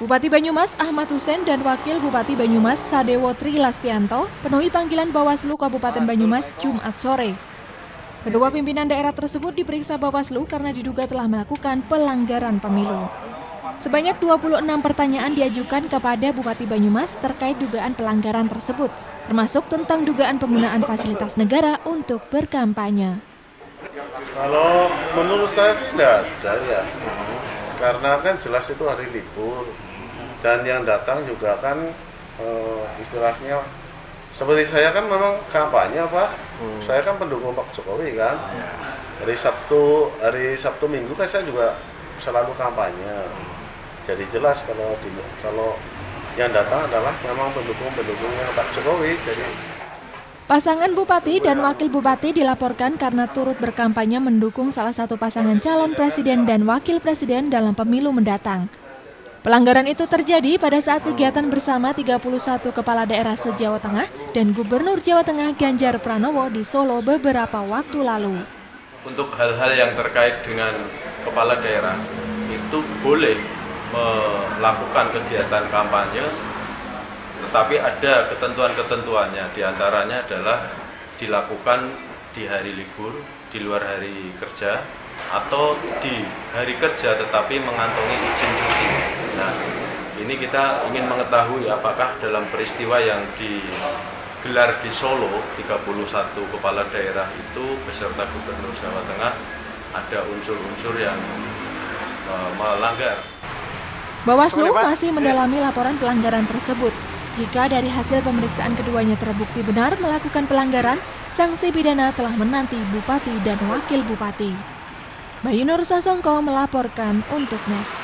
Bupati Banyumas Achmad Husein dan Wakil Bupati Banyumas Sadewo Tri Lastianto penuhi panggilan Bawaslu Kabupaten Banyumas Jumat sore. Kedua pimpinan daerah tersebut diperiksa Bawaslu karena diduga telah melakukan pelanggaran pemilu. Sebanyak 26 pertanyaan diajukan kepada Bupati Banyumas terkait dugaan pelanggaran tersebut, termasuk tentang dugaan penggunaan fasilitas negara untuk berkampanye. Kalau menurut saya tidak ada ya, karena kan jelas itu hari libur. Dan yang datang juga kan istilahnya seperti saya kan memang kampanye Pak. Saya kan pendukung Pak Jokowi kan. Hari Sabtu Minggu kan saya juga selalu kampanye. Jadi jelas kalau yang datang adalah memang pendukungnya Pak Jokowi. Jadi pasangan Bupati dan Wakil Bupati dilaporkan karena turut berkampanye mendukung salah satu pasangan calon presiden dan wakil presiden dalam pemilu mendatang. Pelanggaran itu terjadi pada saat kegiatan bersama 31 kepala daerah se-Jawa Tengah dan Gubernur Jawa Tengah Ganjar Pranowo di Solo beberapa waktu lalu. Untuk hal-hal yang terkait dengan kepala daerah itu boleh melakukan kegiatan kampanye, tetapi ada ketentuan-ketentuannya, diantaranya adalah dilakukan di hari libur, di luar hari kerja, atau di hari kerja tetapi mengantongi izin cuti. Nah, ini kita ingin mengetahui apakah dalam peristiwa yang digelar di Solo, 31 kepala daerah itu beserta Gubernur Jawa Tengah, ada unsur-unsur yang melanggar. Bawaslu masih mendalami laporan pelanggaran tersebut. Jika dari hasil pemeriksaan keduanya terbukti benar melakukan pelanggaran, sanksi pidana telah menanti Bupati dan Wakil Bupati. Bayu Nur Sasongko melaporkan untuk NET.